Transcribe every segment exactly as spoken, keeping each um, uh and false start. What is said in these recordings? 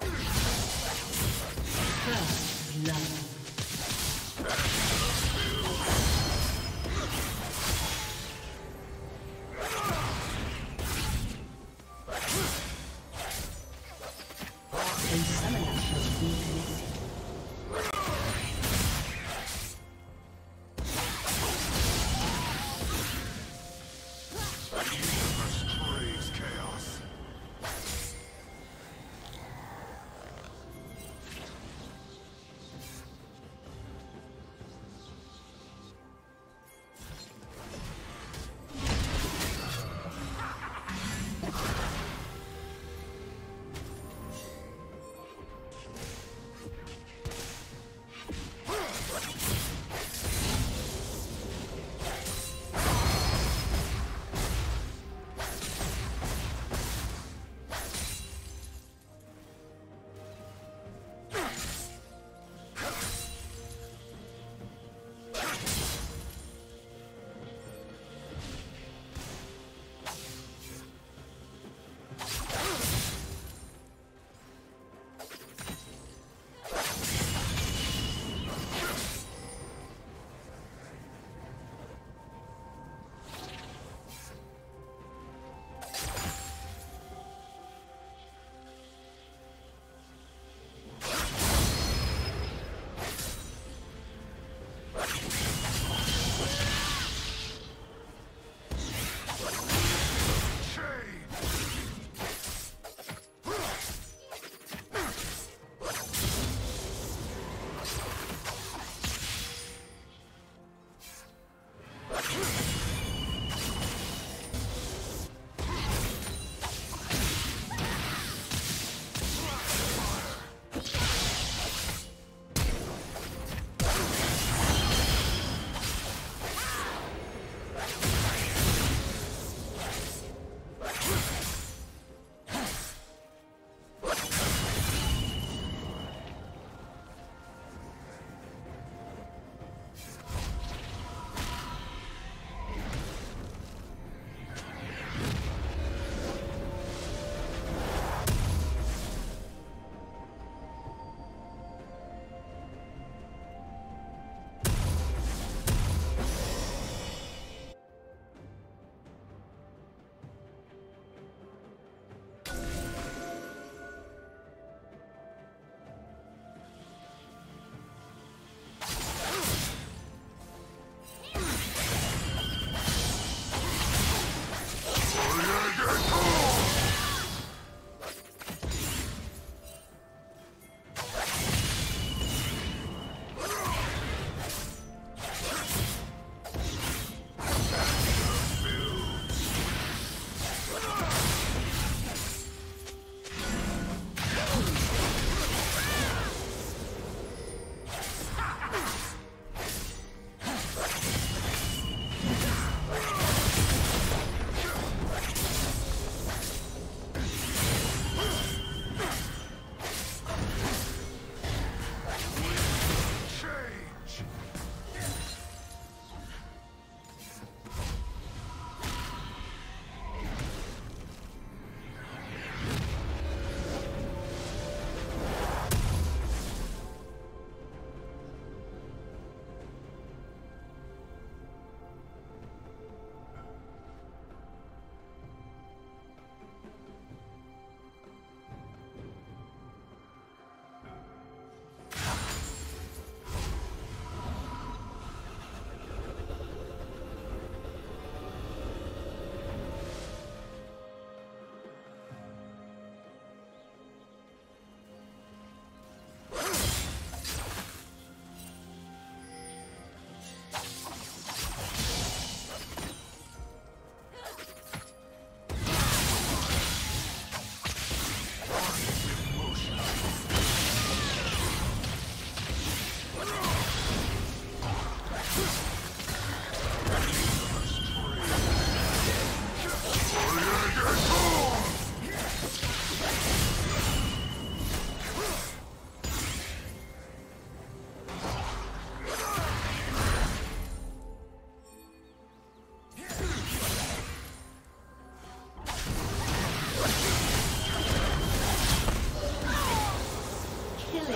First love.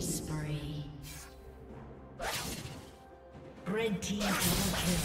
Spree. Red team double kill.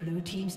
Blue team's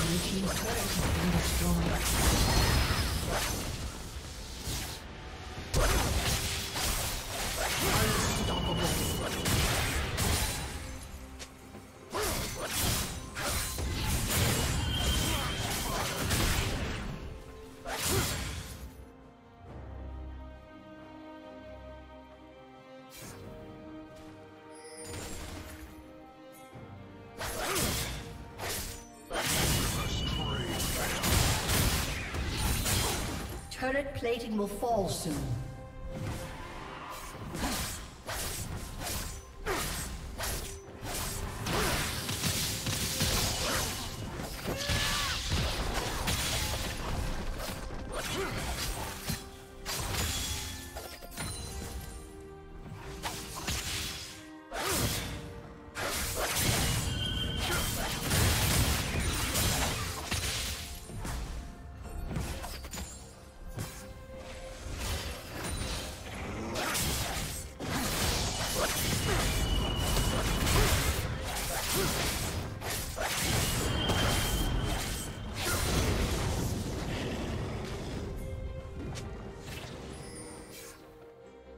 Blue team's turret has been destroyed. Unstoppable. plating will fall soon.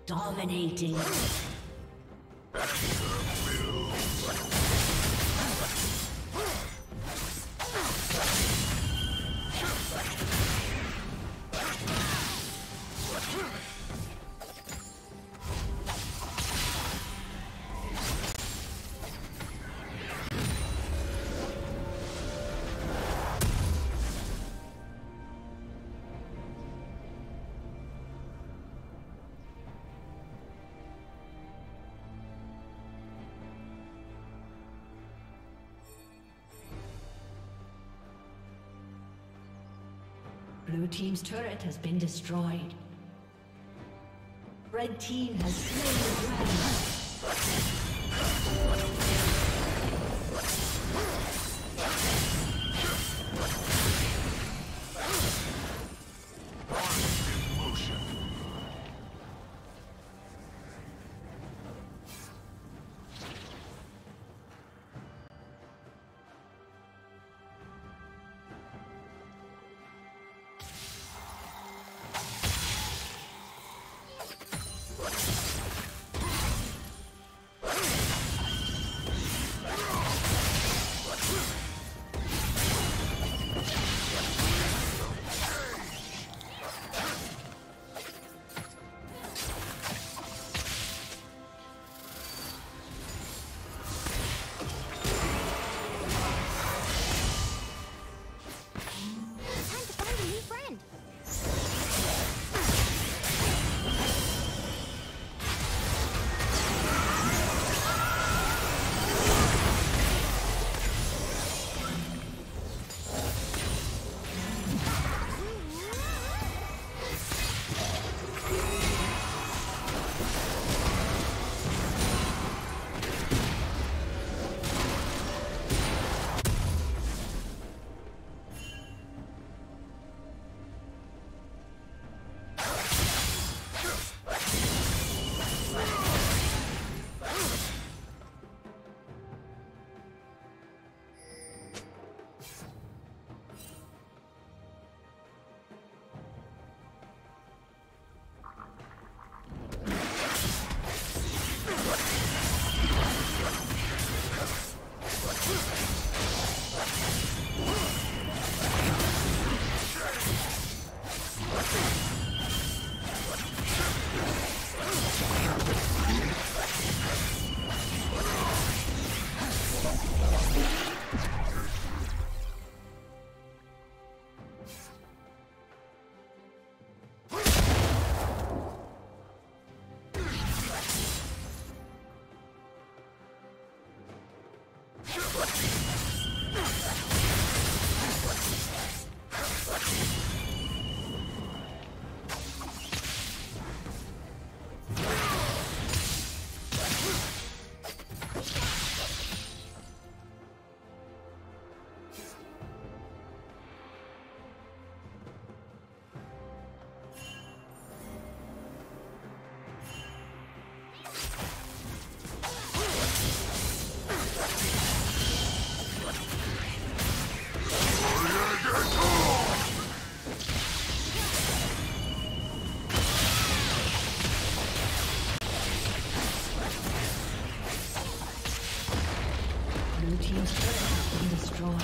Dominating. Blue team's turret has been destroyed. Red team has slain the dragon. Destroyed.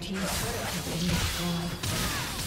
Team's turret has been destroyed.